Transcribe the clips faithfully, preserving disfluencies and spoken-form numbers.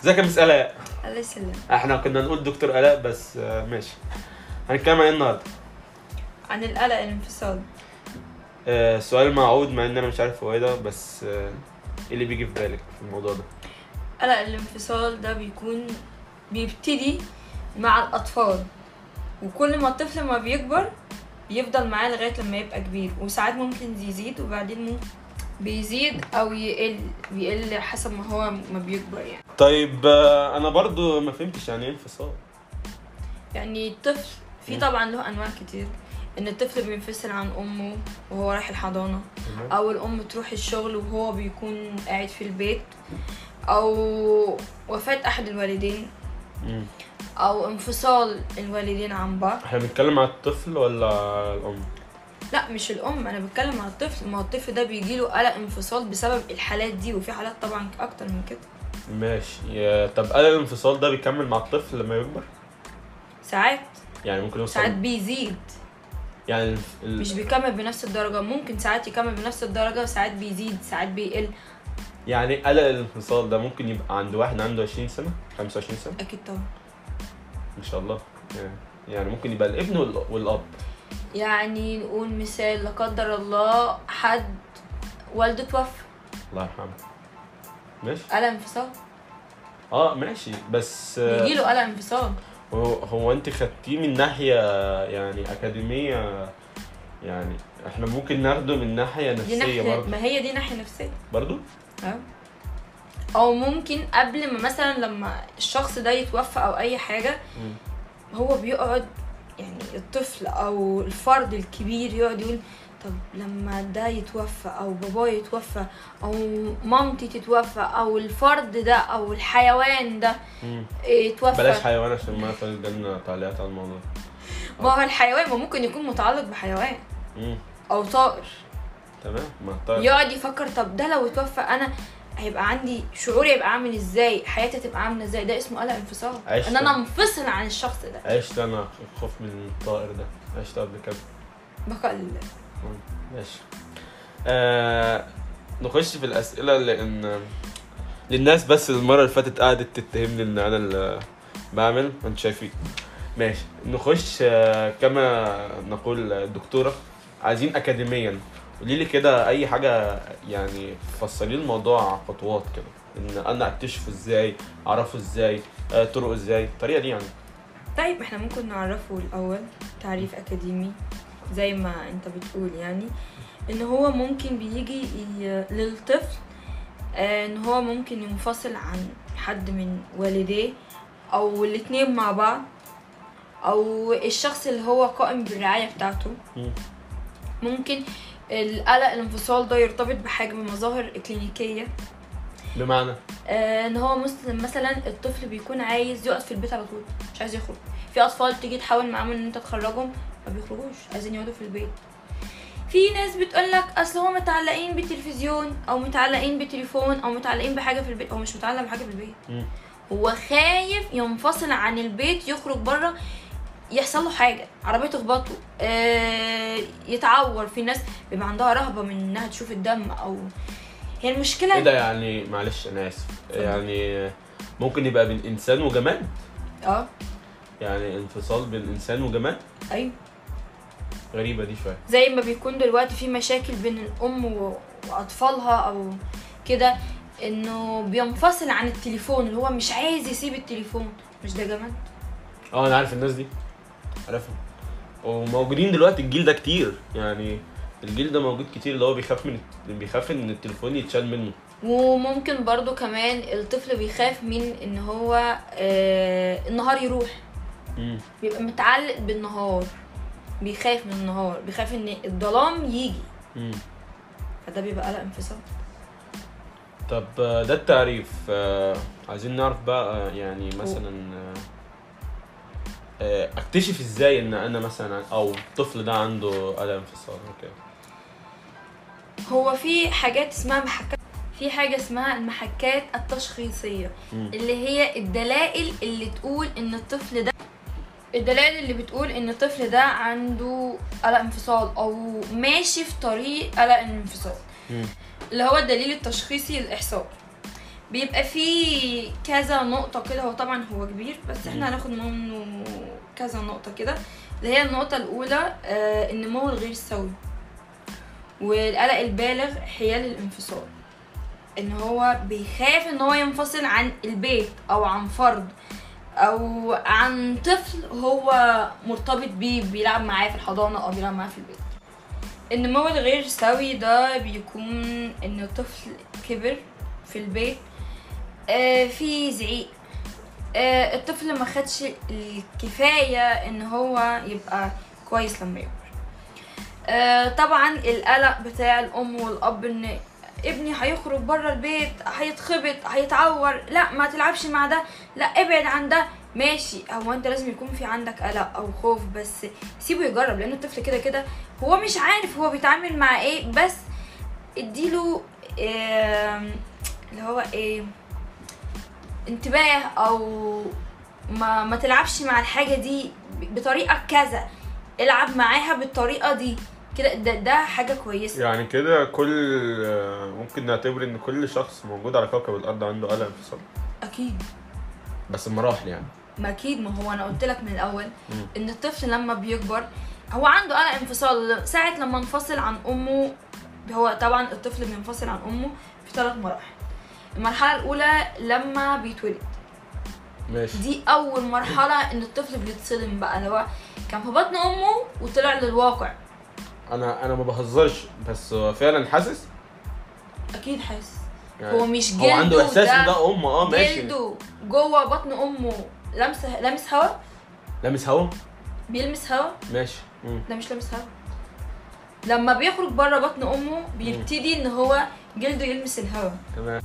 ازيك يا مس الاء؟ الله يسلمك. احنا كنا نقول دكتور الاء بس ماشي. هنتكلم عن ايه النهارده؟ عن القلق الانفصال. آه سؤال معقود مع ان انا مش عارف هو ايه ده، بس آه ايه اللي بيجي في بالك في الموضوع ده؟ قلق الانفصال ده بيكون بيبتدي مع الاطفال، وكل ما الطفل ما بيكبر يفضل معاه لغايه لما يبقى كبير، وساعات ممكن يزيد وبعدين ممكن بيزيد او يقل بيقل حسب ما هو ما بيكبر يعني. طيب انا برضو ما فهمتش يعني ايه انفصال. يعني الطفل في طبعا له انواع كتير، ان الطفل بينفصل عن امه وهو رايح الحضانه، او الام تروح الشغل وهو بيكون قاعد في البيت، او وفاه احد الوالدين، او انفصال الوالدين عن بعض. احنا بنتكلم على الطفل ولا الام؟ لا مش الام، انا بتكلم على الطفل. ما الطفل ده بيجيله قلق انفصال بسبب الحالات دي، وفي حالات طبعا اكتر من كده. ماشي. طب قلق الانفصال ده بيكمل مع الطفل لما يكبر؟ ساعات يعني ممكن يوصل، ساعات بيزيد يعني ال... مش بيكمل بنفس الدرجه، ممكن ساعات يكمل بنفس الدرجه وساعات بيزيد ساعات بيقل. يعني قلق الانفصال ده ممكن يبقى عند واحد عنده عشرين سنه خمسة وعشرين سنه؟ اكيد طبعا ان شاء الله. يعني ممكن يبقى الابن والاب. يعني نقول مثال، لا قدر الله حد والده توفى الله يرحمه، ماشي قلق انفصال. اه ماشي، بس بيجيله قلق انفصال. هو انت خدتيه من ناحيه يعني اكاديميه، يعني احنا ممكن ناخده من ناحيه نفسيه برضه. ما هي دي ناحيه نفسيه برضه. اه او ممكن قبل ما مثلا لما الشخص ده يتوفى او اي حاجه، م. هو بيقعد يعني الطفل او الفرد الكبير يقعد يقول طب لما ده يتوفى او بابا يتوفى او مامتي تتوفى او الفرد ده او الحيوان ده يتوفى. بلاش حيوان عشان ما فيش تعليقات على الموضوع. ما هو الحيوان ما ممكن يكون متعلق بحيوان م. او طائر. تمام. ما طائر يقعد يفكر طب ده لو اتوفى انا هيبقى عندي شعوري هيبقى عامل ازاي، حياتي هتبقى عامله ازاي. ده اسمه قلق انفصال، ان انا انفصل عن الشخص ده. عشت انا خوف من الطائر ده، عشت قبل كده بقى. ماشي. آه نخش في الاسئله، لان للناس بس المره اللي فاتت قعدت تتهمني ان انا اللي بعمل وانت شايفين. ماشي نخش. آه كما نقول دكتوره، عايزين اكاديميا قولي لي كده اي حاجه، يعني فصلي الموضوع خطوات كده، ان انا اكتشفه ازاي، اعرفه ازاي، طرقه ازاي، الطريقه دي يعني. طيب احنا ممكن نعرفه الاول تعريف اكاديمي زي ما انت بتقول، يعني ان هو ممكن بيجي للطفل ان هو ممكن ينفصل عن حد من والديه او الاثنين مع بعض، او الشخص اللي هو قائم بالرعايه بتاعته. ممكن القلق الانفصال ده يرتبط بحجم مظاهر اكلينيكيه، بمعنى آه ان هو مثلا الطفل بيكون عايز يقعد في البيت على طول، مش عايز يخرج. في اطفال تيجي تحاول معاهم ان انت تخرجهم ما بيخرجوش، عايزين يقعدوا في البيت. في ناس بتقول لك اصل هم متعلقين بالتلفزيون او متعلقين بالتليفون او متعلقين بحاجه في البيت. هو مش متعلق بحاجه في البيت، م. هو خايف ينفصل عن البيت، يخرج بره يحصل له حاجه، عربيه تخبطه، آه يتعور. في ناس بيبقى عندها رهبه من انها تشوف الدم، او هي المشكله ايه ده يعني. معلش انا اسف، يعني ممكن يبقى بين انسان وجماد. اه يعني انفصال بين انسان وجماد. ايوه غريبه دي شويه، زي ما بيكون دلوقتي في مشاكل بين الام واطفالها او كده، انه بينفصل عن التليفون اللي هو مش عايز يسيب التليفون. مش ده جماد؟ اه انا عارف الناس دي، عارفهم وموجودين دلوقتي. الجيل ده كتير، يعني الجيل ده موجود كتير، اللي هو بيخاف من بيخاف ان التليفون يتشال منه. وممكن برضو كمان الطفل بيخاف من ان هو آه النهار يروح، مم. بيبقى متعلق بالنهار، بيخاف من النهار، بيخاف ان الظلام يجي، مم. فده بيبقى قلق انفصال. طب ده التعريف. آه عايزين نعرف بقى يعني مثلا آه اكتشف ازاي ان انا مثلا او الطفل ده عنده قلق انفصال. اوكي هو في حاجات اسمها محكات، في حاجه اسمها المحكات التشخيصيه، م. اللي هي الدلائل اللي تقول ان الطفل ده، الدلائل اللي بتقول ان الطفل ده عنده قلق انفصال او ماشي في طريق قلق الانفصال، اللي هو الدليل التشخيصي الاحصائي. بيبقى فيه كذا نقطه كده. هو طبعا هو كبير بس احنا هناخد منه كذا نقطه كده، اللي هي النقطه الاولى آه النمو الغير سوي والقلق البالغ حيال الانفصال، ان هو بيخاف ان هو ينفصل عن البيت او عن فرد او عن طفل هو مرتبط بيه، بيلعب معاه في الحضانه او بيلعب معاه في البيت. النمو الغير سوي ده بيكون ان الطفل كبر في البيت، آه في زعيق، آه الطفل ما خدش الكفايه ان هو يبقى كويس لما يكبر. آه طبعا القلق بتاع الام والاب ان ابني هيخرج بره البيت، هيتخبط، هيتعور، لا ما تلعبش مع ده، لا ابعد عن ده. ماشي، هو انت لازم يكون في عندك قلق او خوف، بس سيبه يجرب، لان الطفل كده كده هو مش عارف هو بيتعامل مع ايه. بس اديله آه اللي هو ايه انتباه، او ما, ما تلعبش مع الحاجه دي بطريقه كذا، العب معاها بالطريقه دي كده. ده, ده حاجه كويسه يعني كده. كل ممكن نعتبر ان كل شخص موجود على كوكب الارض عنده قلق انفصال، اكيد، بس بمراحل يعني. ما اكيد، ما هو انا قلت لك من الاول م. ان الطفل لما بيكبر هو عنده قلق انفصال. ساعه لما انفصل عن امه، هو طبعا الطفل بينفصل عن امه في ثلاث مراحل. المرحله الاولى لما بيتولد، ماشي، دي اول مرحله ان الطفل بيتصدم بقى، اللي هو كان في بطن امه وطلع للواقع. انا انا ما بهزرش، بس هو فعلا حاسس، اكيد حاسس يعني. هو مش جلده، هو عنده احساس ان ده امه. اه ماشي، جلده جوه بطن امه لمس لمس هواء لمس هواء بيلمس هواء، ماشي. مم. ده مش لمس هواء. لما بيخرج بره بطن امه بيبتدي ان هو جلده يلمس الهواء، تمام.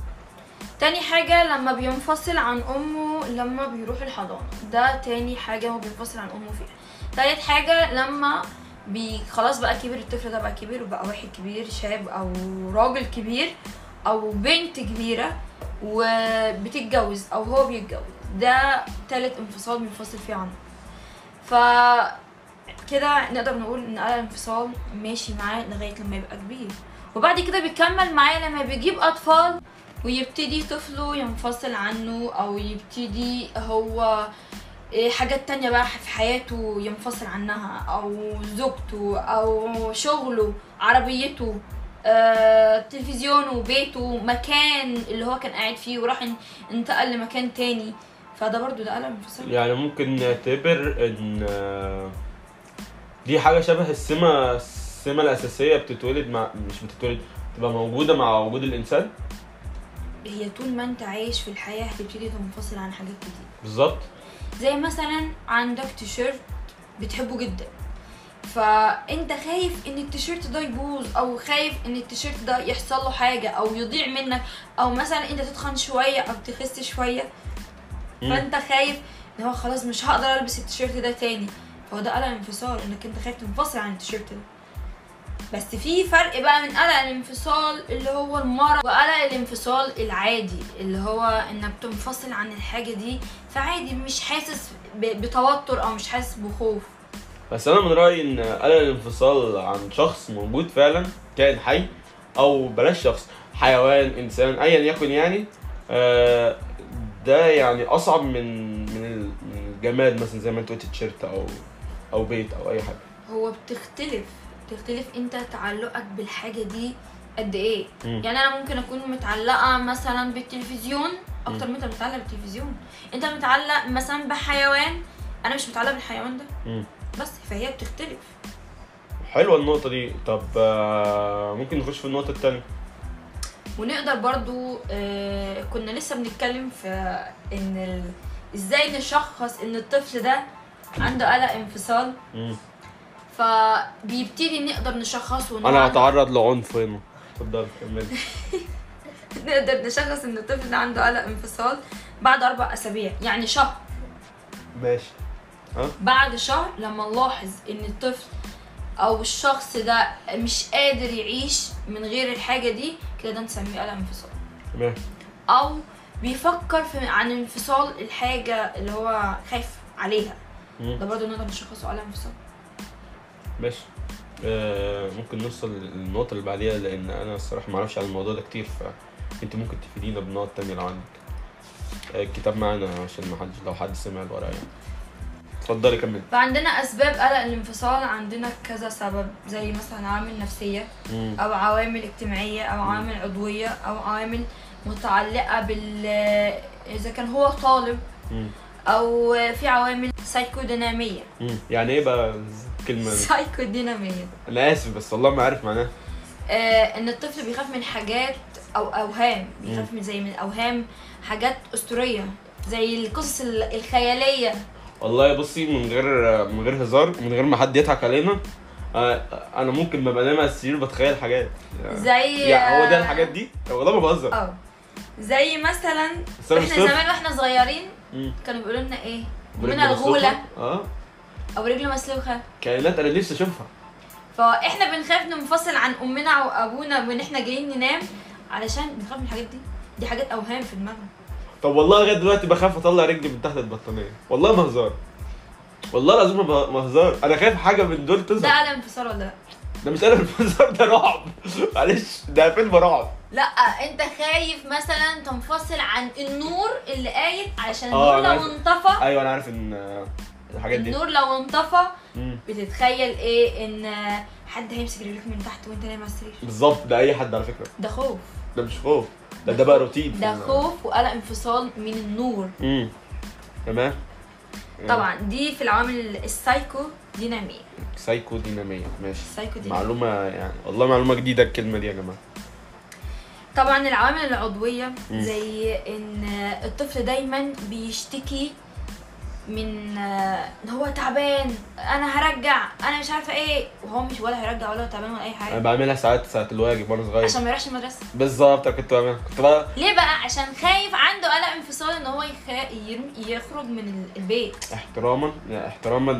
تاني حاجه لما بينفصل عن امه لما بيروح الحضانه، ده تاني حاجه هو بينفصل عن امه فيها. تالت حاجه لما بي خلاص بقى كبير، الطفل ده بقى كبير وبقى واحد كبير، شاب او راجل كبير او بنت كبيره وبتتجوز او هو بيتجوز، ده تالت انفصال بينفصل فيه عنه. ف كده نقدر نقول ان قلق الانفصال ماشي معاه لغايه لما يبقى كبير، وبعد كده بيكمل معاه لما بيجيب اطفال ويبتدي طفله ينفصل عنه، او يبتدي هو حاجات تانية بقى في حياته ينفصل عنها، او زوجته، او شغله، عربيته، آه، تلفزيونه، بيته، مكان اللي هو كان قاعد فيه وراح انتقل لمكان تاني. فده برضو ده قلق انفصال يعني. ممكن نعتبر ان دي حاجة شبه السمة السمة الأساسية بتتولد مع مش بتتولد تبقى موجودة مع وجود الإنسان. هي طول ما انت عايش في الحياة هتبتدي تنفصل عن حاجات كتير. بالظبط، زي مثلا عندك تيشيرت بتحبه جدا، فانت خايف ان التيشيرت ده يبوظ، او خايف ان التيشيرت ده يحصل له حاجة او يضيع منك، او مثلا انت تتخن شوية او تخس شوية، فانت خايف ان هو خلاص مش هقدر البس التيشيرت ده تاني. فهو ده قلق الانفصال، انك انت خايف تنفصل عن التيشيرت ده. بس في فرق بقى من قلق الانفصال اللي هو المرض وقلق الانفصال العادي، اللي هو انك تنفصل عن الحاجه دي فعادي، مش حاسس بتوتر او مش حاسس بخوف. بس انا من رايي ان قلق الانفصال عن شخص موجود فعلا، كائن حي او بلاش شخص، حيوان، انسان، ايا يكن يعني، آه ده يعني اصعب من من الجماد مثلا، زي ما انت قلت تيشيرت او او بيت او اي حاجه. هو بتختلف تختلف انت تعلقك بالحاجه دي قد ايه. مم. يعني انا ممكن اكون متعلقه مثلا بالتلفزيون اكتر ما انت متعلق بالتلفزيون، انت متعلق مثلا بحيوان، انا مش متعلق بالحيوان ده. مم. بس فهي بتختلف. حلوه النقطه دي. طب ممكن نخش في النقطه الثانيه، ونقدر برضو آه كنا لسه بنتكلم في ان ال... ازاي نشخص ان الطفل ده عنده قلق انفصال. مم. فبيبتدي نقدر نشخصه. انا هتعرض لعنف هنا، اتفضل كملي. نقدر نشخص ان الطفل ده عنده قلق انفصال بعد اربع اسابيع، يعني شهر. ماشي، ها، بعد شهر لما نلاحظ ان الطفل او الشخص ده مش قادر يعيش من غير الحاجه دي، كده ده نسميه قلق انفصال، تمام. او بيفكر في عن انفصال الحاجه اللي هو خايف عليها، مم. ده برضه نقدر نشخصه قلق انفصال. ماشي، آه ممكن نوصل للنقطة اللي بعديها، لأن أنا الصراحة معرفش عن الموضوع ده كتير، انت ممكن تفيدينا بنقط تانية لو عندك. الكتاب معانا عشان ما حدش، لو حد سمع الورقه يعني. اتفضلي كملي. فعندنا اسباب قلق الانفصال، عندنا كذا سبب، زي مثلا عوامل نفسيه مم. او عوامل اجتماعيه او عوامل عضويه او عوامل متعلقه بال اذا كان هو طالب مم. او في عوامل سايكوديناميه. يعني ايه بقى كلمه سايكوديناميه؟ انا اسف بس والله ما عارف معناها. آه ان الطفل بيخاف من حاجات او اوهام، بيخاف من زي من اوهام، حاجات اسطوريه زي القصص الخياليه. والله بصي، من غير من غير هزار، من غير ما حد يضحك علينا، انا ممكن ما بنام على السرير بتخيل حاجات يعني زي يعني هو ده الحاجات دي والله ما بهزر. اه زي مثلا احنا زمان واحنا صغيرين مم. كانوا بيقولوا لنا ايه؟ من الغوله اه او رجل مسلوخه، كائنات انا لسه اشوفها. فاحنا بنخاف ننفصل عن امنا وابونا وان احنا جايين ننام علشان بنخاف من الحاجات دي، دي حاجات اوهام في دماغنا. طب والله لغايه دلوقتي بخاف اطلع رجلي من تحت البطانيه، والله ما هزار، والله العظيم ما هزار، انا خايف حاجه من دول تظهر. ده قلق انفصال ولا لا؟ ده مش قلق انفصال، ده رعب. معلش ده فيلم رعب. لا انت خايف مثلا تنفصل عن النور اللي قايل، علشان النور لو انطفى. ايوه انا عارف ان الحاجات دي النور لو انطفى بتتخيل ايه؟ ان حد هيمسك رجلك من تحت وانت نايم على السرير. بالظبط، ده اي حد على فكره. ده خوف، ده مش خوف، ده ده بقى روتين. ده خوف وقلق انفصال من النور. امم تمام. طبعا دي في العوامل السايكو ديناميه. سايكو ديناميه، ماشي. سايكو دينامية. معلومه يعني، والله معلومه جديده الكلمه دي يا جماعه. طبعا العوامل العضويه مم. زي ان الطفل دايما بيشتكي من ان هو تعبان، انا هرجع، انا مش عارفه ايه، وهو مش ولا هيرجع ولا هو تعبان ولا اي حاجه. انا بعملها ساعات ساعه الواجب وانا صغير عشان ما يروحش المدرسه. بالظبط كنت بعملها. كنت بقى ليه بقى؟ عشان خايف، عنده قلق انفصال ان هو يخ... يخرج من البيت. احتراما احتراما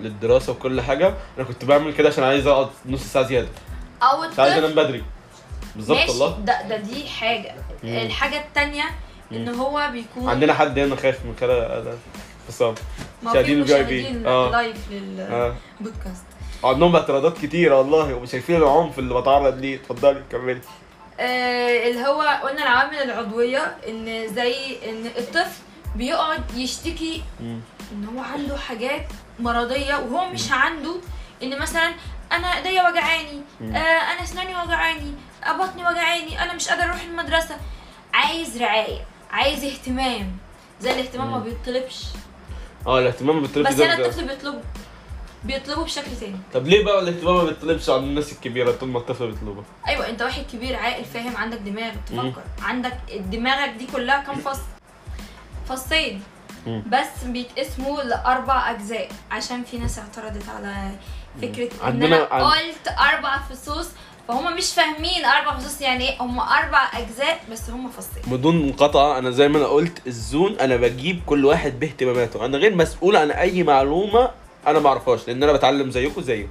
للدراسه وكل حاجه، انا كنت بعمل كده عشان عايز اقعد نص ساعه زياده او الطفل عايز انام بدري. بالظبط والله. ده ده دي حاجه. مم. الحاجه الثانيه ان هو بيكون عندنا حد هنا خايف من كده صعب. شايفين الفي اي بي لايف للبودكاست، عندهم اعتراضات كتيره والله، وشايفين العنف اللي بتعرض ليه. اتفضلي كملي. آه اللي هو قلنا العوامل العضويه، ان زي ان الطفل بيقعد يشتكي مم. ان هو عنده حاجات مرضيه وهو مش مم. عنده، ان مثلا انا ايديا وجعاني، آه انا اسناني وجعاني، آه بطني وجعاني، انا مش قادر اروح المدرسه. عايز رعايه، عايز اهتمام، زي الاهتمام ما بيطلبش. اه الاهتمام ما بيطلبش، بس انا الطفل بيطلبه بيطلبه بشكل تاني. طب ليه بقى الاهتمام ما بيطلبش عند الناس الكبيره طول ما الطفل بيطلبه؟ ايوه انت واحد كبير عاقل فاهم، عندك دماغ بتفكر، عندك دماغك دي كلها كام فص؟ فصين بس بيتقسموا لاربع اجزاء، عشان في ناس اعترضت على فكره ان انا قلت اربع فصوص، فهم مش فاهمين اربع فصوص يعني ايه. هم اربع اجزاء بس هم فصين. بدون مقاطعه، انا زي ما انا قلت الزون، انا بجيب كل واحد باهتماماته، انا غير مسؤول عن اي معلومه انا ما اعرفهاش، لان انا بتعلم زيكم زيكم.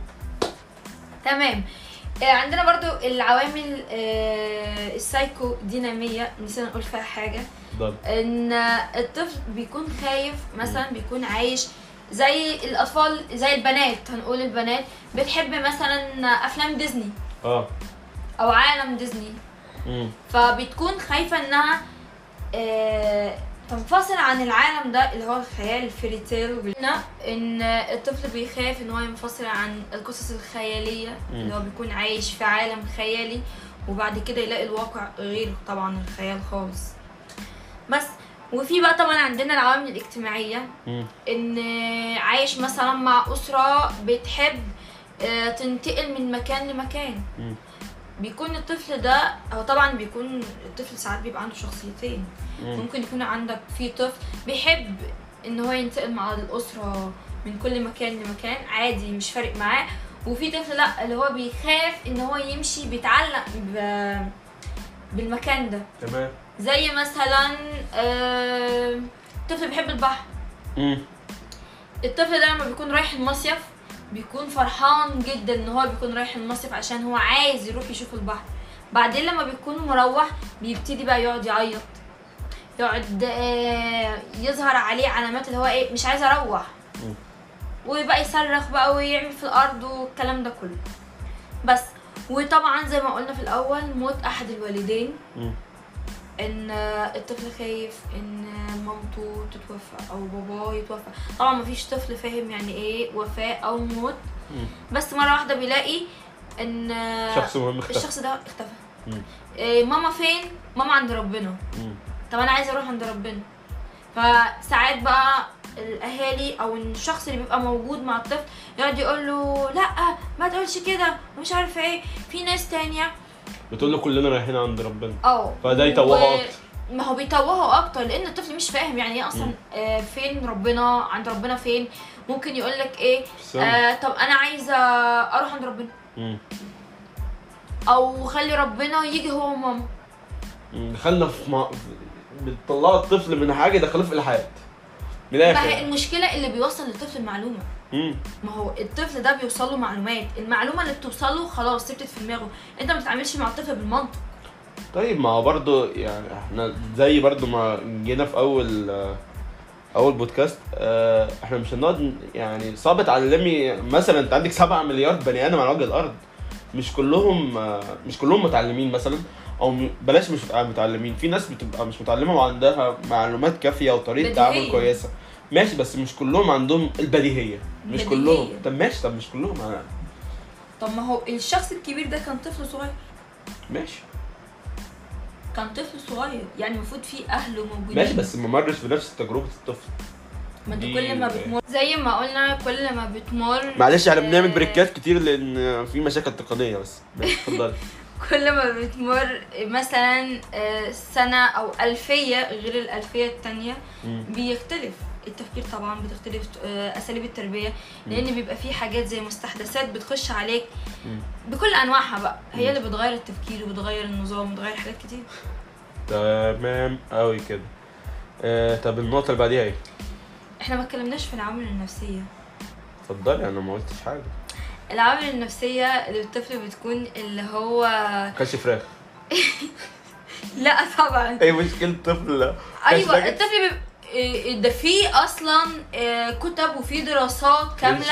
تمام. عندنا برضو العوامل السايكو ديناميه، نسينا نقول فيها حاجه ده. ان الطفل بيكون خايف مثلا، بيكون عايش زي الاطفال، زي البنات، هنقول البنات بتحب مثلا افلام ديزني اه او عالم ديزني، امم فبتكون خايفه انها آه تنفصل عن العالم ده اللي هو الخيال الفريتيل. ان الطفل بيخاف ان هو ينفصل عن القصص الخياليه، مم. اللي هو بيكون عايش في عالم خيالي وبعد كده يلاقي الواقع غير طبعا الخيال خالص بس. وفي بقى طبعا عندنا العوامل الاجتماعيه، مم. ان عايش مثلا مع اسره بتحب تنتقل من مكان لمكان، مم. بيكون الطفل ده، هو طبعا بيكون الطفل ساعات بيبقى عنده شخصيتين، مم. ممكن يكون عندك في طفل بيحب ان هو ينتقل مع الاسره من كل مكان لمكان عادي مش فارق معاه، وفي طفل لا اللي هو بيخاف ان هو يمشي بيتعلق ب... بالمكان ده. تمام. زي مثلا آه... الطفل بيحب البحر، مم. الطفل ده لما بيكون رايح المصيف بيكون فرحان جدا ان هو بيكون رايح المصيف عشان هو عايز يروح يشوف البحر. بعدين لما بيكون مروح بيبتدي بقى يقعد يعيط، يقعد يظهر عليه علامات اللي هو ايه مش عايز اروح، وبقى يصرخ بقى ويعمل في الارض والكلام ده كله بس. وطبعا زي ما قلنا في الاول موت احد الوالدين ان الطفل خايف ان مامته تتوفى او باباه يتوفى. طبعا مفيش طفل فاهم يعني ايه وفاة او موت، بس مره واحده بيلاقي ان شخص مهم اختفى، الشخص ده اختفى. إيه ماما فين؟ ماما عند ربنا. مم. طب انا عايزه اروح عند ربنا. فساعات بقى الاهالي او الشخص اللي بيبقى موجود مع الطفل يقعد يقول له لا ما تقولش كده ومش عارف ايه. في ناس تانية بتقول له كلنا رايحين عند ربنا، اه فده يتوهه اكتر. ما هو بيتوهه اكتر لان الطفل مش فاهم يعني ايه اصلا آه فين ربنا، عند ربنا فين. ممكن يقول لك ايه آه طب انا عايزه اروح عند ربنا، مم. او خلي ربنا يجي هو وماما. دخلنا في ما... بتطلع الطفل من حاجه دخلوه في الحياه. ما هي المشكله اللي بيوصل للطفل المعلومه، مم. ما هو الطفل ده بيوصل له معلومات، المعلومه اللي بتوصل له خلاص ثبتت في دماغه. انت ما بتتعاملش مع الطفل بالمنطق. طيب ما هو برده يعني احنا زي برده ما جينا في اول اول بودكاست اه احنا مش هنقعد يعني صعب تعلمي مثلا انت عندك سبعة مليار بني ادم على وجه الارض، مش كلهم مش كلهم متعلمين مثلا، او بلاش مش متعلمين. في ناس بتبقى مش متعلمه وعندها معلومات كافيه وطريقه تعامل كويسه ماشي، بس مش كلهم عندهم البديهيه. مش بديهية. كلهم طب ماشي، طب مش كلهم. طب ما هو الشخص الكبير ده كان طفل صغير ماشي، كان طفل صغير يعني المفروض في اهله موجودين ماشي، بس ما مرش بنفس تجربه الطفل. ما انت كل ما بتمر زي ما قلنا كل ما بتمر معلش احنا بنعمل بريكات كتير لان في مشاكل تقنيه بس اتفضلي. كل ما بتمر مثلا سنه او الفيه غير الالفيه الثانيه بيختلف التفكير طبعا، بتختلف اساليب التربيه لان بيبقى في حاجات زي مستحدثات بتخش عليك بكل انواعها بقى، هي اللي بتغير التفكير وبتغير النظام وبتغير حاجات كتير. تمام قوي كده. آه طب النقطه اللي بعديها ايه؟ احنا ما اتكلمناش في العوامل النفسيه. اتفضلي. انا ما قلتش حاجه. العوامل النفسيه للطفل بتكون اللي هو كاش فراخ. لا طبعا ايه مشكله الطفل؟ ايوه الطفل ده فيه اصلا كتب وفيه دراسات كامله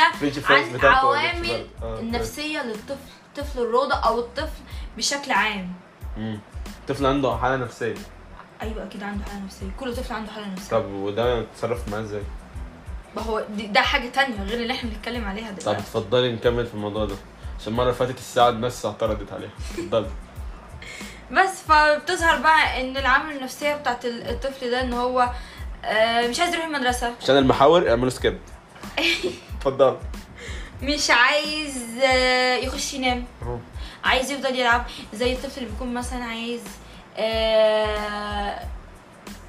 عن عوامل النفسيه للطفل، الطفل الروضه او الطفل بشكل عام. امم الطفل عنده حاله نفسيه. ايوه اكيد عنده حاله نفسيه، كل طفل عنده حاله نفسيه. طب وده اتصرف معاه ازاي؟ ما هو ده حاجه تانية غير اللي احنا بنتكلم عليها دلوقتي. طب اتفضلي نكمل في الموضوع ده عشان المره اللي فاتت الساعه الناس اعترضت عليها. اتفضلي. بس فبتظهر بقى ان العامل النفسيه بتاعت الطفل ده ان هو مش عايز يروح المدرسه عشان المحاور اعملوا سكيب. اتفضل. مش عايز يخش ينام، عايز يفضل يلعب. زي الطفل اللي بيكون مثلا عايز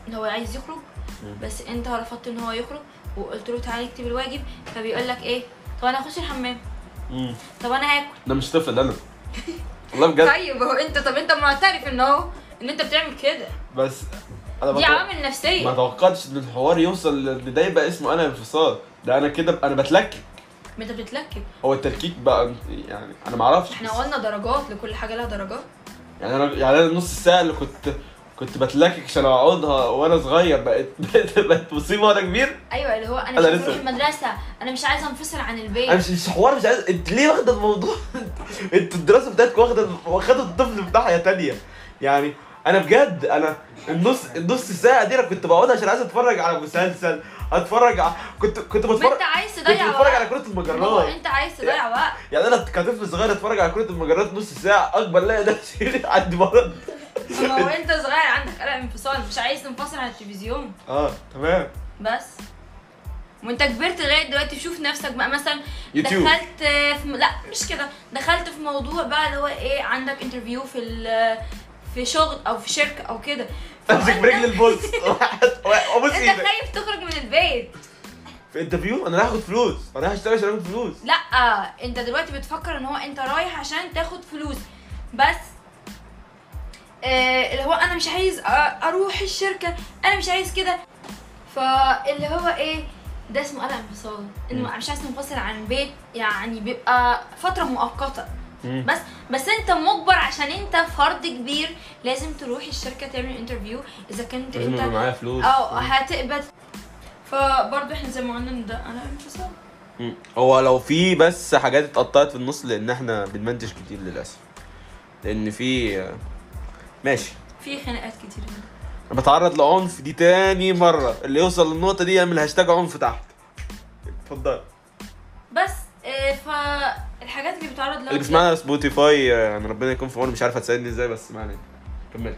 ان هو عايز يخرج بس انت رفضت ان هو يخرج وقلت له تعالى اكتب الواجب، فبيقول لك ايه طب انا هخش الحمام، طب انا هاكل. ده مش طفل ده والله بجد. طيب هو انت طب انت معترف ان هو ان انت بتعمل كده، بس دي عوامل نفسيه. ما توقعتش ان الحوار يوصل ان ده يبقى اسمه انا انفصال، ده انا كده انا بتلكك. ما انت بتلكك، هو التلكيك بقى يعني انا ما اعرفش. احنا قلنا درجات لكل حاجه لها درجات يعني. انا يعني انا نص الساعه اللي كنت كنت بتلكك عشان اقعدها وانا صغير بقت بقت مصيبه وانا كبير. ايوه اللي هو انا مش عايز اروح المدرسه، انا مش عايز انفصل عن البيت، انا مش حوار مش عايز. انت ليه واخده الموضوع؟ انت الدراسه بتاعتك واخده واخده الطفل بتاعها يا تانية يعني. انا بجد انا النص النص الساعه دي انا كنت بقعدها عشان عايز اتفرج على مسلسل، اتفرج على كنت كنت بتفرج انت عايز تضيع وقت، بتفرج على كره المجرات. انت عايز تضيع وقت يعني. انا كطفل صغير اتفرج على كره المجرات نص ساعه اكبر لا ده عندي مرض. ما هو انت صغير عندك قلق انفصال، مش عايز تنفصل عن التلفزيون. اه تمام. بس وانت كبرت لغايه دلوقتي تشوف نفسك بقى مثلا يوتيوب. دخلت في م... لا مش كده، دخلت في موضوع بقى اللي هو ايه عندك انترفيو في ال في شغل او في شركه او كده، امسك برجل البوز وابص ايدك. انت خايف تخرج من البيت في انترفيو، انا هاخد فلوس، انا هشتغل عشان اخد فلوس. لا انت دلوقتي بتفكر ان هو انت رايح عشان تاخد فلوس بس. آه اللي هو انا مش عايز اروح الشركه، انا مش عايز كده. فاللي هو ايه ده اسمه قلق انفصال، انه مش عايز تنفصل عن البيت يعني، بيبقى فتره مؤقته بس. بس انت مجبر عشان انت فرد كبير لازم تروح الشركه تعمل انترفيو اذا كنت انت معايا فلوس اه هتقبل. فبرضه احنا زي ما قلنا ده انا انفصال. هو لو في بس حاجات اتقطعت في النص لان احنا بنمنتج كتير للاسف، لان في ماشي في خناقات كتير هنا. بتعرض لعنف دي تاني مره، اللي يوصل للنقطه دي يعمل هاشتاج عنف تحت. اتفضل. بس آه فالحاجات اللي بتعرض لها اللي بسمعها سبوتيفاي يعني ربنا يكون في عونه، مش عارفه تساعدني ازاي بس ما علينا كمل.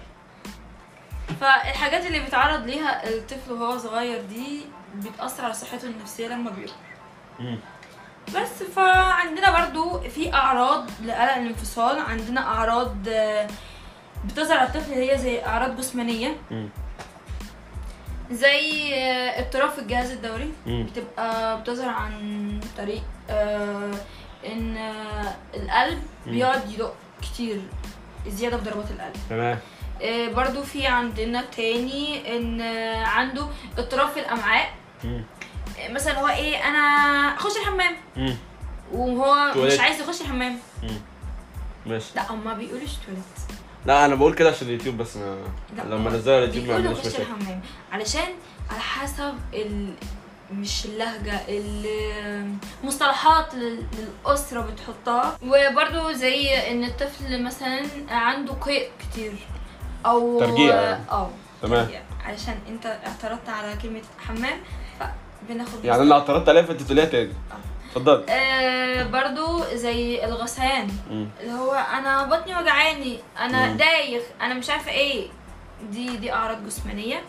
فالحاجات اللي بيتعرض ليها الطفل وهو صغير دي بتأثر على صحته النفسيه لما بيكبر. امم بس فعندنا برضو في اعراض لقلق الانفصال، عندنا اعراض بتظهر على الطفل هي زي اعراض جسمانيه زي اضطراب في الجهاز الدوري، بتبقى بتظهر عن طريق ان القلب بيقعد يدق كتير، زياده في ضربات القلب. تمام. برضو في عندنا تاني ان عنده اضطراب في الامعاء، مثلا هو ايه انا اخش الحمام وهو مش عايز يخش الحمام. ماشي. لا هما بيقولوش تواليت، لا انا بقول كده عشان اليوتيوب بس ما... لما نزلها اليوتيوب ما عملوش مشاكل الحمام، علشان على حسب ال... مش اللهجه، المصطلحات للاسره بتحطها. وبرده زي ان الطفل مثلا عنده قيء كتير او ترجيع. اه تمام، علشان انت اعترضت على كلمه حمام فبناخد يعني اللي اعترضت عليها فانت تقوليها تاني. اتفضلي. آه برضو زي الغثيان، اللي هو انا بطني وجعاني، انا دايخ، انا مش عارفه ايه، دي دي اعراض جسمانيه.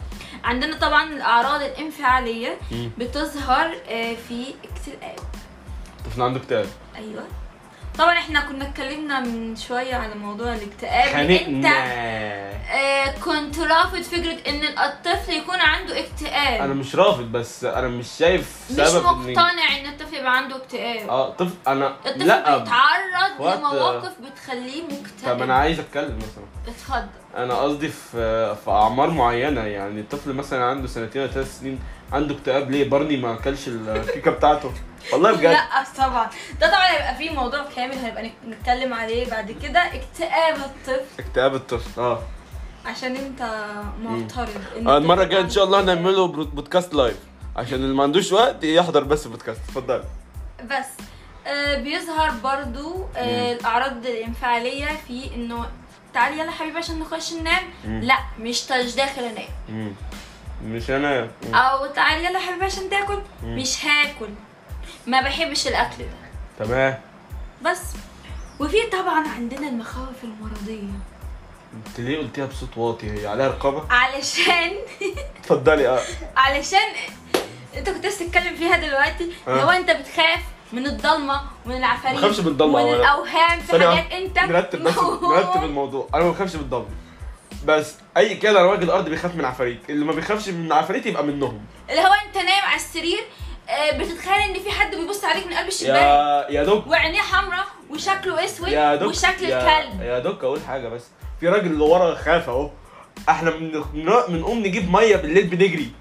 عندنا طبعا الاعراض الانفعاليه مم. بتظهر آه في اكتئاب. الطفل عنده اكتئاب. ايوه طبعا، احنا كنا اتكلمنا من شويه على موضوع الاكتئاب. انت آه كنت رافض فكره ان الطفل يكون عنده اكتئاب. انا مش رافض، بس انا مش شايف سبب، مش مقتنع ان الطفل يبقى عنده اكتئاب. اه طفل انا الطفل لا بيتعرض وقت... لمواقف بتخليه مكتئب. طب انا عايز اتكلم مثلا. اتفضل. انا قصدي في في اعمار معينه، يعني الطفل مثلا عنده سنتين ولا ثلاث سنين عنده اكتئاب ليه؟ بارني ما اكلش الكيكه بتاعته والله بجد. لا طبعا ده طبعا هيبقى فيه موضوع كامل هنبقى نتكلم عليه بعد كده، اكتئاب الطفل. اكتئاب الطفل اه عشان انت معترض. اه المره الجايه ان شاء الله هنعمل له بودكاست لايف عشان اللي ما عندوش وقت يحضر بس البودكاست. اتفضل. بس آه بيظهر برضو آه الاعراض الانفعاليه في انه تعالي يلا حبيبي عشان نخش ننام. لا مش داخل انام، مش انا. او تعالي يلا حبيبي عشان تاكل. مش هاكل، ما بحبش الاكل ده. تمام. بس وفي طبعا عندنا المخاوف المرضيه. انت ليه قلتيها بصوت واطي؟ هي عليها رقابه علشان اتفضلي. اه علشان انت كنت لسه بتتكلم فيها دلوقتي. لو انت بتخاف من الضلمه ومن العفاريت ما بخافش من الضلمه ومن الاوهام في حاجات. انت نرتب بس نرتب الموضوع. انا ما بخافش من الضلمه، بس اي كده على وجه الارض بيخاف من عفاريت. اللي ما بيخافش من عفاريت يبقى منهم، اللي هو انت نايم على السرير بتتخيل ان في حد بيبص عليك من قلب الشباك يا يا دوك وعينيه حمراء وشكله اسود وشكل يا... الكلب يا دوك. اقول حاجه بس، في راجل اللي ورا خاف اهو، احنا من بنقوم نجيب ميه بالليل بنجري،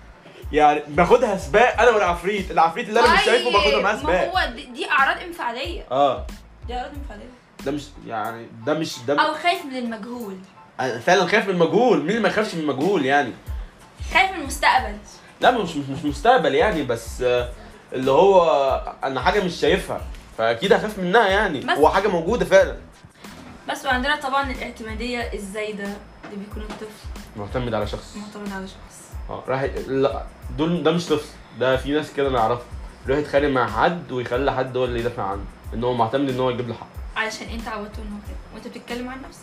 يعني باخدها سباق انا والعفريت. العفريت اللي انا مش شايفه باخدها معاه سباق. ما هو دي, دي اعراض انفعاليه. اه دي اعراض انفعاليه. ده مش يعني ده مش ده او خايف من المجهول. فعلا خايف من المجهول. مين اللي ما يخافش من المجهول يعني؟ خايف من المستقبل. لا مش مش مستقبل يعني، بس اللي هو انا حاجه مش شايفها فاكيد هخاف منها يعني، هو حاجه موجوده فعلا. بس وعندنا طبعا الاعتماديه الزايده اللي بيكون الطفل معتمد على شخص معتمد على شخص اه راح لا دول ده مش طفل، ده في ناس كده انا اعرفها يروح يتخانق مع حد ويخلي حد هو اللي يدافع عنه، ان هو معتمد ان هو يجيب له حقه علشان انت عودته ان هو كده. وانت بتتكلم عن نفسك.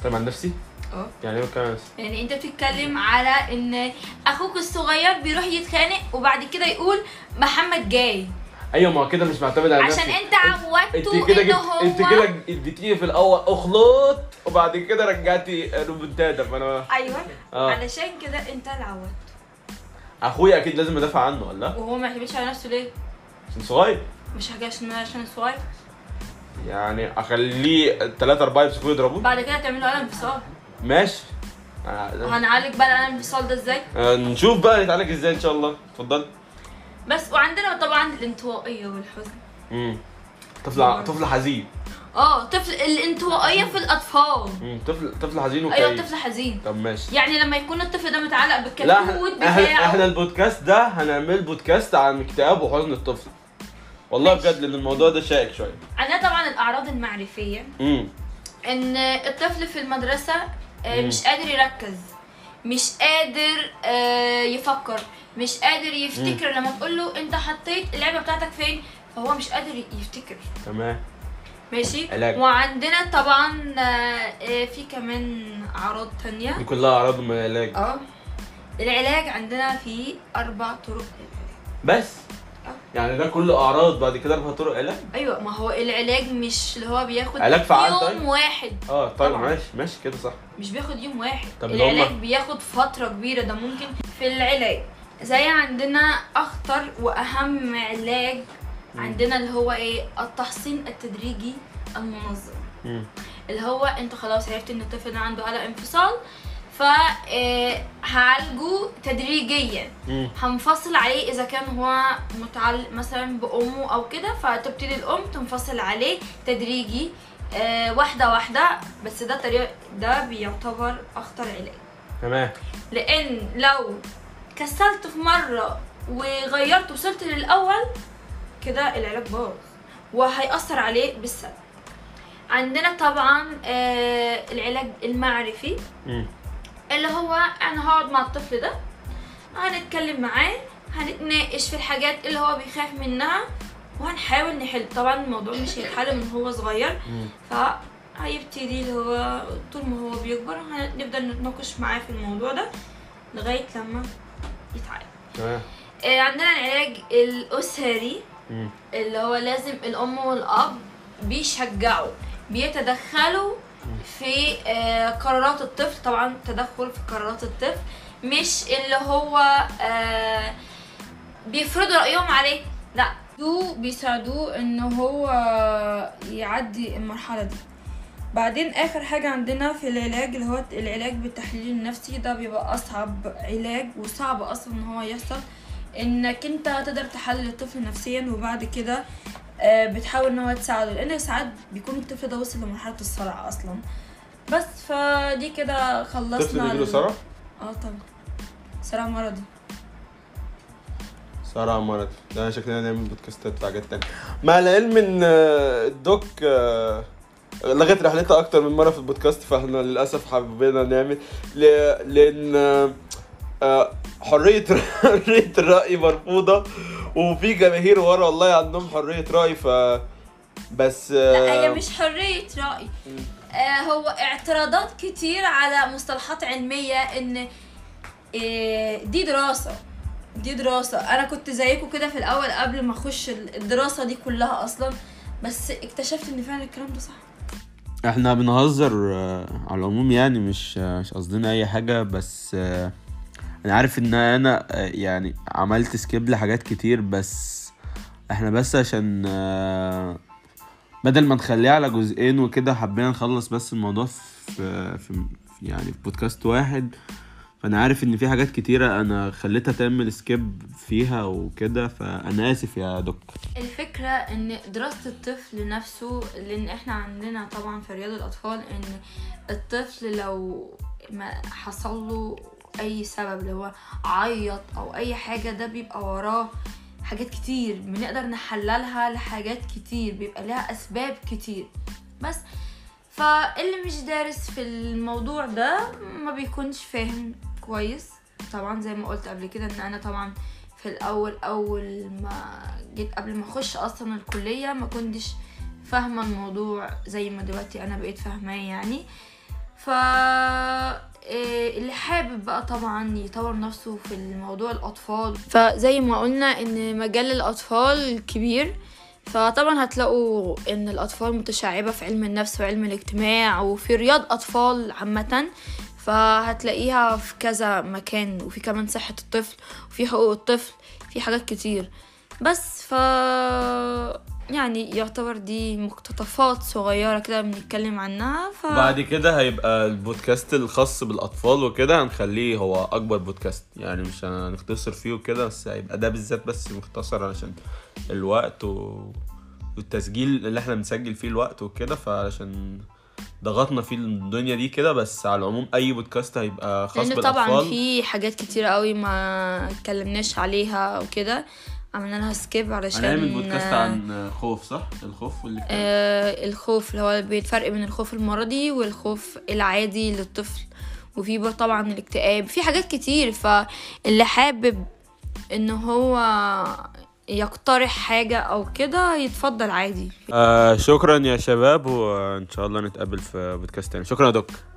بتكلم عن نفسي؟ اه يعني ايه بتكلم عن نفسي؟ يعني انت بتتكلم على ان اخوك الصغير بيروح يتخانق وبعد كده يقول محمد جاي. ايوه ما هو كده مش معتمد على نفسه عشان انت عودته ان هو انت كده اديتيه في الاول اخلط وبعد كده رجعتي روبنتادا. فانا ايوه آه. علشان كده انت اللي عودته. اخويا اكيد لازم ادافع عنه ولا؟ وهو ما يعتمدش على نفسه ليه؟ عشان صغير. مش هجي عشان عشان صغير يعني اخليه ثلاثة أربعة يمسكوه يضربوه بعد كده تعمل له قلم انفصال. ماشي هنعالج بقى القلم انفصال ده ازاي؟ نشوف بقى نتعالج ازاي ان شاء الله. اتفضل. بس وعندنا طبعا الانطوائيه والحزن. امم طفل طفل حزين. اه طفل الانطوائيه في الاطفال. امم طفل طفل حزين وكئيب. ايوه طفل حزين. طب ماشي، يعني لما يكون الطفل ده متعلق بالكتكوت بتاعه. احنا البودكاست ده هنعمل بودكاست عن اكتئاب وحزن الطفل والله بجد، لان الموضوع ده شائك شويه. عندنا طبعا الاعراض المعرفيه، امم ان الطفل في المدرسه مش قادر يركز، مش قادر يفكر، مش قادر يفتكر. لما تقول له انت حطيت اللعبه بتاعتك فين، فهو مش قادر يفتكر. تمام، ماشي. علاج. وعندنا طبعا في كمان اعراض ثانيه، دي كلها اعراض من العلاج. اه العلاج عندنا فيه اربع طرق بس. يعني ده كل اعراض، بعد كده اربع طرق علاج. ايوه، ما هو العلاج مش اللي هو بياخد علاج يوم طيب؟ واحد. اه طيب ماشي ماشي كده صح، مش بياخد يوم واحد. طب العلاج هم... بياخد فتره كبيره. ده ممكن في العلاج زي عندنا اخطر واهم علاج عندنا اللي هو ايه، التحصين التدريجي المنظم. مم. اللي هو انت خلاص عرفت ان الطفل ده عنده قلق انفصال، ف هعالجه تدريجيا. مم. هنفصل عليه اذا كان هو متعلق مثلا بامه او كده، فتبتدي الام تنفصل عليه تدريجي آه واحده واحده. بس ده طريقه، ده بيعتبر اخطر علاج. تمام، لان لو كسلت في مره وغيرت وصلت للاول كده العلاج باظ وهيأثر عليه بالسلب. عندنا طبعا آه العلاج المعرفي. مم. اللي هو انا هقعد مع الطفل ده، هنتكلم معاه، هنتناقش في الحاجات اللي هو بيخاف منها، وهنحاول نحل. طبعا الموضوع مش هيتحل من هو صغير، فهيبتدي اللي هو طول ما هو بيكبر هنفضل نتناقش معاه في الموضوع ده لغايه لما يتعالج. تمام. آه عندنا العلاج الاسري اللي هو لازم الام والاب بيشجعوا، بيتدخلوا في آه قرارات الطفل. طبعا تدخل في قرارات الطفل، مش اللي هو آه بيفرضوا رايهم عليه، لا، دول بيساعدوه ان هو يعدي المرحله دي. بعدين اخر حاجه عندنا في العلاج اللي هو العلاج بالتحليل النفسي. ده بيبقى اصعب علاج وصعب اصلا ان هو يحصل، انك انت تقدر تحلل الطفل نفسيا، وبعد كده بتحاول ان هو تساعده، لان ساعات بيكون الطفل ده وصل لمرحله الصرع اصلا. بس فدي كده خلصنا. الطفل بيجيله صرع؟ اه طبعا، صرع مرضي. صرع مرضي ده شكلنا نعمل بودكاستات في حاجات تانية، مع العلم ان الدوك لغت رحلتها اكتر من مره في البودكاست، فاحنا للاسف حابين نعمل لان حريه حريه الراي مرفوضه، وفي جماهير ورا والله عندهم حريه راي. ف بس لا، هي مش حريه راي، هو اعتراضات كتير على مصطلحات علميه، ان دي دراسه دي دراسه انا كنت زيكم كده في الاول قبل ما اخش الدراسه دي كلها اصلا، بس اكتشفت ان فعلا الكلام ده صح. احنا بنهزر على العموم، يعني مش مش قصدنا اي حاجه، بس انا عارف ان انا يعني عملت سكيب لحاجات كتير، بس احنا بس عشان بدل ما نخليه على جزئين وكده حبينا نخلص بس الموضوع في, في يعني في بودكاست واحد. فانا عارف ان في حاجات كتيره انا خليتها تعمل سكيب فيها وكده، فانا اسف يا دوك. الفكره ان دراسه الطفل نفسه، لان احنا عندنا طبعا في رياض الاطفال ان الطفل لو ما حصل له اي سبب اللي هو عيط او اي حاجه، ده بيبقى وراه حاجات كتير بنقدر نحللها، لحاجات كتير بيبقى لها اسباب كتير. بس فاللي مش دارس في الموضوع ده ما بيكونش فاهم كويس. طبعا زي ما قلت قبل كده ان انا طبعا في الاول اول ما جيت قبل ما اخش اصلا الكليه ما كنتش فاهمه الموضوع زي ما دلوقتي انا بقيت فاهماه يعني. ف اللي حابب بقى طبعا يطور نفسه في الموضوع الاطفال، فزي ما قلنا ان مجال الاطفال كبير، فطبعا هتلاقوا ان الاطفال متشعبه في علم النفس وعلم الاجتماع وفي رياض اطفال عامه، فهتلاقيها في كذا مكان، وفي كمان صحه الطفل وفي حقوق الطفل، في حاجات كتير. بس ف يعني يعتبر دي مقتطفات صغيره كده بنتكلم عنها. ف... بعد كده هيبقى البودكاست الخاص بالاطفال وكده هنخليه هو اكبر بودكاست، يعني مش هنختصر فيه وكده، بس هيبقى ده بالذات بس مختصر علشان الوقت و... والتسجيل اللي احنا بنسجل فيه الوقت وكده، فعلشان ضغطنا في الدنيا دي كده. بس على العموم اي بودكاست هيبقى خاص بالاطفال، لان طبعا في حاجات كتيره قوي ما اتكلمناش عليها وكده، عملنا لها سكيب علشان هنعمل بودكاست عن خوف، صح؟ الخوف واللي آه الخوف اللي هو بيتفرق بين الخوف المرضي والخوف العادي للطفل، وفي طبعا الاكتئاب، في حاجات كتير. فاللي حابب ان هو يقترح حاجة او كده يتفضل عادي. آه شكرا يا شباب، وان شاء الله نتقابل في بودكاست تاني. شكرا يا دكتور.